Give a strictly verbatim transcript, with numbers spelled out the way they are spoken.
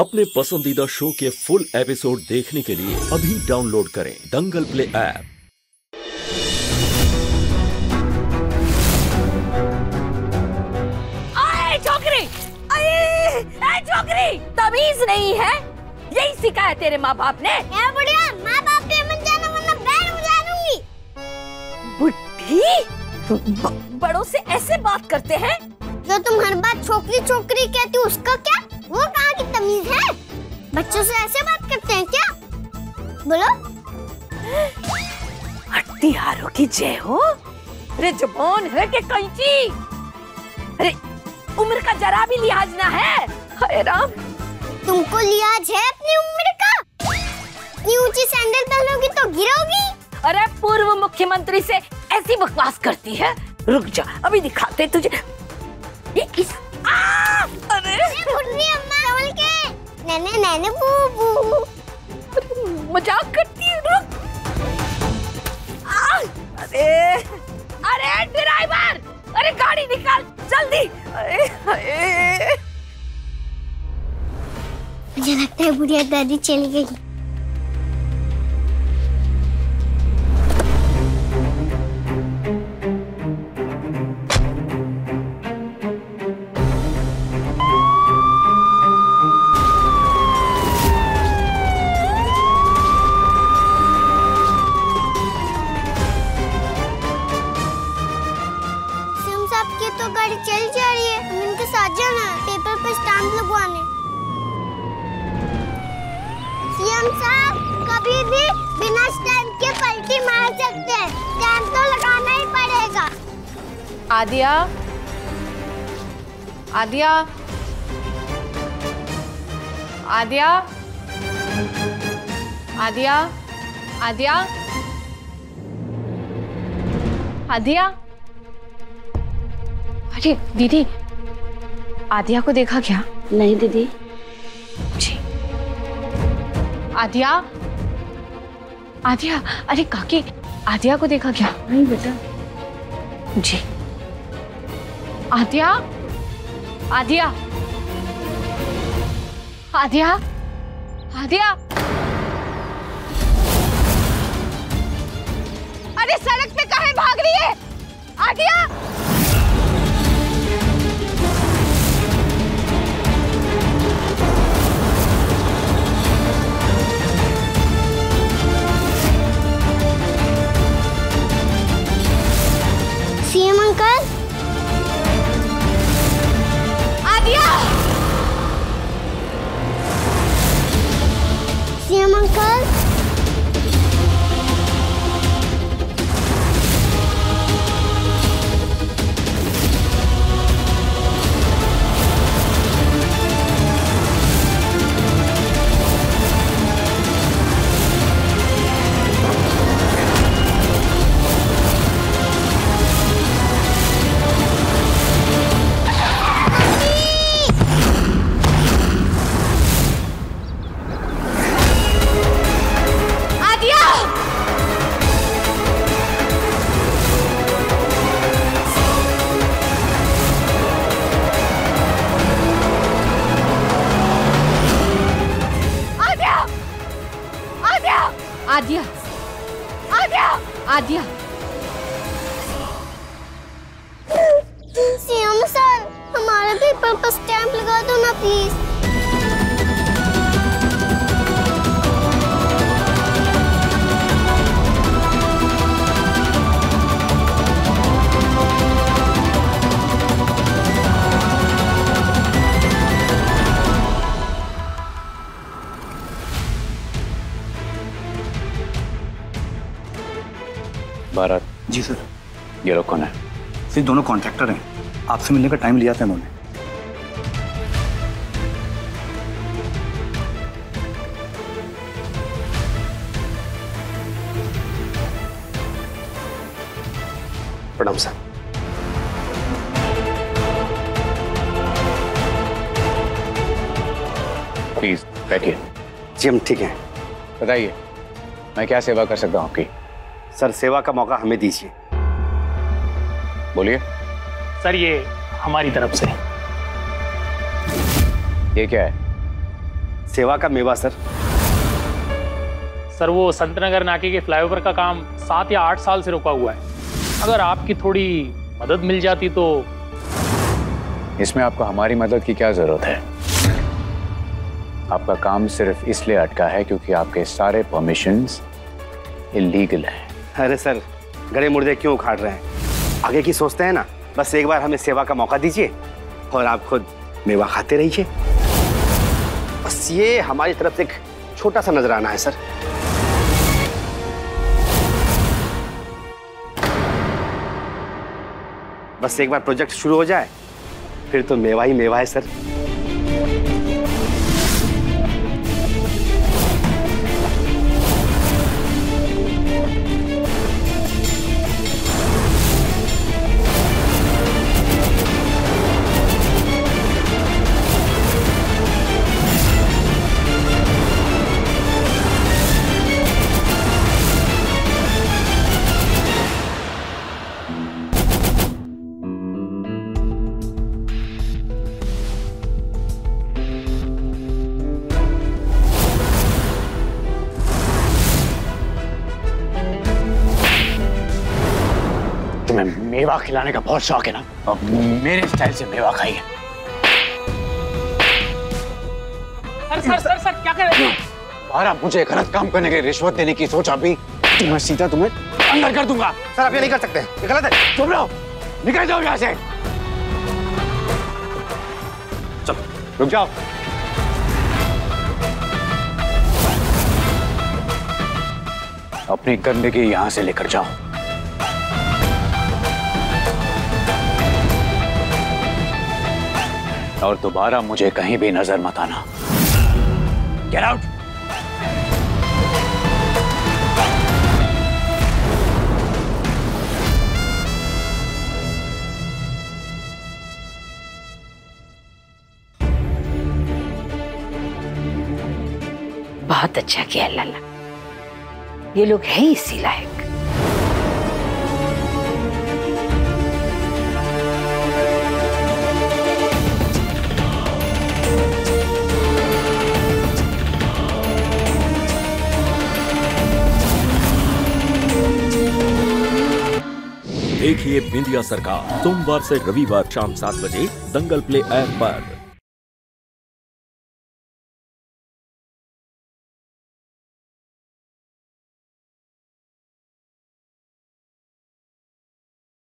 अपने पसंदीदा शो के फुल एपिसोड देखने के लिए अभी डाउनलोड करें दंगल प्ले ऐप। अरे छोकरी, अरे छोकरी, तमीज नहीं है, यही सिखाया तेरे माँ बाप ने। क्या बुढ़िया, माँ बाप के मन जाना मतलब बैर बुझाऊंगी। बुढ़ी, बड़ों से ऐसे बात करते हैं? जो तुम हर बात छोकरी छोकरी कहती हो उसका क्या? वो कहाँ की तमीज है? बच्चों से ऐसे बात करते हैं क्या? बोलो। हत्यारों की जय हो। अरे जुबान है कि कैंची? अरे उम्र का जरा भी लिहाज ना है। अरे राम, तुमको लिहाज है अपनी उम्र का? इतनी ऊंची सैंडल पहनोगी तो गिरोगी। अरे पूर्व मुख्यमंत्री से ऐसी बकवास करती है? रुक जा, अभी दिखाते तुझे। ये इस आ, अरे अम्मा के नैने नैने बूबू मजाक करती है। रुक। आ, अरे अरे ड्राइवर, अरे गाड़ी निकाल जल्दी। अरे, अरे। मुझे लगता है बुढ़िया दादी चली गई। तो गाड़ी चल जा रही है, हम इनके साथ जाना है पेपर पर स्टाम्प लगवाने। सीएम साहब, कभी भी बिना स्टैम्प के पलटी मार सकते हैं, स्टैम्प तो लगाना ही पड़ेगा। आदिया, आदिया, आदिया, आदिया, आदिया, आदिया। अरे दीदी, आदिया को देखा क्या? नहीं दीदी। जी आदिया, आदिया, अरे काकी, आदिया को देखा क्या? नहीं बेटा। जी आदिया, आदिया, आदिया, आदिया। अरे सड़क पे कहाँ भाग रही है आदिया? आदिया, आदिया, आदिया। सीएम सर, हमारे पेपर पर स्टैंप लगा दो ना प्लीज। भारत। Ji sir. ये लोग कौन है? सिर्फ दोनों कॉन्ट्रैक्टर हैं, आपसे मिलने का टाइम लिया था उन्होंने। प्रणाम सर। प्लीज बैठिए। जी हम ठीक हैं। बताइए, मैं क्या सेवा कर सकता हूँ आपकी? सर सेवा का मौका हमें दीजिए। बोलिए। सर ये हमारी तरफ से। ये क्या है? सेवा का मेवा सर। सर वो संतनगर नाके के फ्लाईओवर का काम सात या आठ साल से रुका हुआ है, अगर आपकी थोड़ी मदद मिल जाती तो। इसमें आपको हमारी मदद की क्या जरूरत है? आपका काम सिर्फ इसलिए अटका है क्योंकि आपके सारे परमिशंस इलीगल हैं। अरे सर, गड़े मुर्दे क्यों उखाड़ रहे हैं? आगे की सोचते हैं ना, बस एक बार हमें सेवा का मौका दीजिए और आप खुद मेवा खाते रहिए। बस ये हमारी तरफ से एक छोटा सा नजराना है सर। बस एक बार प्रोजेक्ट शुरू हो जाए फिर तो मेवा ही मेवा है सर। मेवा खिलाने का बहुत शौक है ना, अब मेरे स्टाइल से मेवा खाइए। सर सर सर सर क्या कर रहे हो? बाहर आप मुझे एक गलत काम करने के लिए रिश्वत देने की सोच, अभी मैं सीधा तुम्हें अंदर कर दूंगा। सर आप ये नहीं कर सकते, ये गलत है। चुप रहो, निकल जाओ यहाँ से। चल रुक जाओ। अपनी गंदगी यहाँ से लेकर जाओ। और दोबारा मुझे कहीं भी नजर मत आना। Get out. बहुत अच्छा किया लाला, ये लोग हैं इसी लायक। देखिए बिंदिया सरकार सोमवार से रविवार शाम सात बजे दंगल प्ले ऐप पर।